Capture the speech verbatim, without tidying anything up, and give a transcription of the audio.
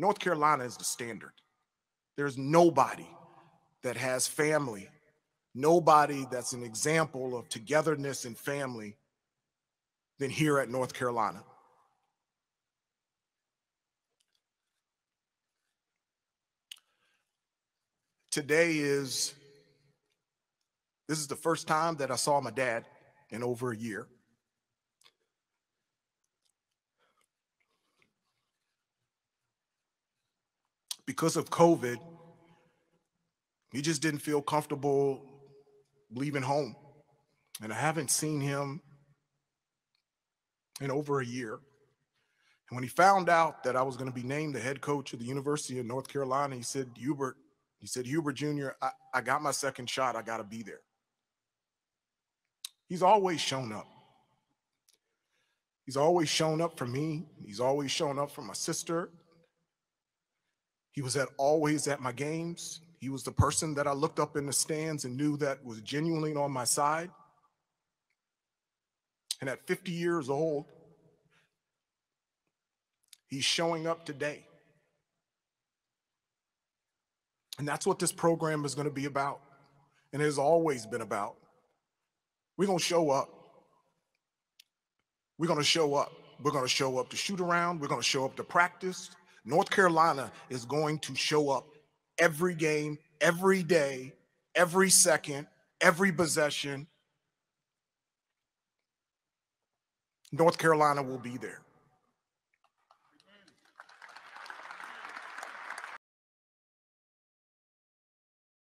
North Carolina is the standard. There's nobody that has family, nobody that's an example of togetherness and family than here at North Carolina. Today is, this is the first time that I saw my dad in over a year. Because of COVID, he just didn't feel comfortable leaving home. And I haven't seen him in over a year. And when he found out that I was going to be named the head coach of the University of North Carolina, he said, Hubert, he said, Hubert Junior, I, I got my second shot. I got to be there. He's always shown up. He's always shown up for me. He's always shown up for my sister. He was at, always at my games. He was the person that I looked up in the stands and knew that was genuinely on my side. And at fifty years old, he's showing up today. And that's what this program is going to be about, and has always been about. We're going to show up. We're going to show up. We're going to show up to shoot around. We're going to show up to practice. North Carolina is going to show up every game, every day, every second, every possession. North Carolina will be there.